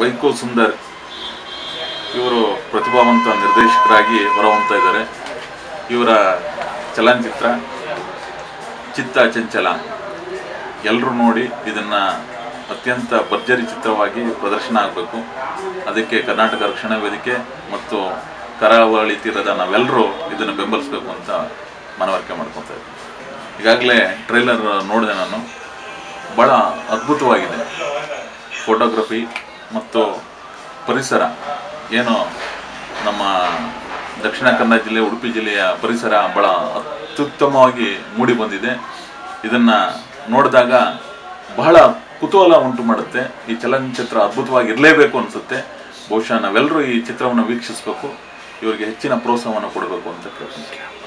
ವೈಕೋಲ್ ಸುಂದರ್ ಇವರು ಪ್ರತಿಭಾವಂತ ನಿರ್ದೇಶಕರಾಗಿ ಹೊರಹೊಮ್ಮುತ್ತಾ ಇದ್ದಾರೆ. ಇವರ ಚಲನಚಿತ್ರ ಚಿತ್ತ ಚಂಚಲ ಎಲ್ಲರೂ ನೋಡಿ ಇದನ್ನು ಅತ್ಯಂತ ಭರ್ಜರಿ ಚಿತ್ರವಾಗಿ ಪ್ರದರ್ಶನ ಆಗಬೇಕು. ಅದಕ್ಕೆ ಕರ್ನಾಟಕ ರಕ್ಷಣಾ ವೇದಿಕೆ ಮತ್ತು ಕರಾವಳಿ ತೀರದ ನಾವೆಲ್ಲರೂ ಇದನ್ನು ಬೆಂಬಲಿಸಬೇಕು ಅಂತ ಮನವರಿಕೆ ಮಾಡ್ಕೊತಾ ಇದ್ದೀವಿ. ಈಗಾಗಲೇ ಟ್ರೈಲರ್ ನೋಡಿದೆ ನಾನು, ಭಾಳ ಅದ್ಭುತವಾಗಿದೆ. ಫೋಟೋಗ್ರಫಿ ಮತ್ತು ಪರಿಸರ, ಏನು ನಮ್ಮ ದಕ್ಷಿಣ ಕನ್ನಡ ಜಿಲ್ಲೆ ಉಡುಪಿ ಜಿಲ್ಲೆಯ ಪರಿಸರ ಭಾಳ ಅತ್ಯುತ್ತಮವಾಗಿ ಮೂಡಿ ಬಂದಿದೆ. ಇದನ್ನು ನೋಡಿದಾಗ ಬಹಳ ಕುತೂಹಲ ಉಂಟು ಮಾಡುತ್ತೆ. ಈ ಚಲನಚಿತ್ರ ಅದ್ಭುತವಾಗಿರಲೇಬೇಕು ಅನಿಸುತ್ತೆ. ಬಹುಶಃ ನಾವೆಲ್ಲರೂ ಈ ಚಿತ್ರವನ್ನು ವೀಕ್ಷಿಸಬೇಕು, ಇವರಿಗೆ ಹೆಚ್ಚಿನ ಪ್ರೋತ್ಸಾಹವನ್ನು ಕೊಡಬೇಕು ಅಂತ ಕೇಳ್ತೀನಿ.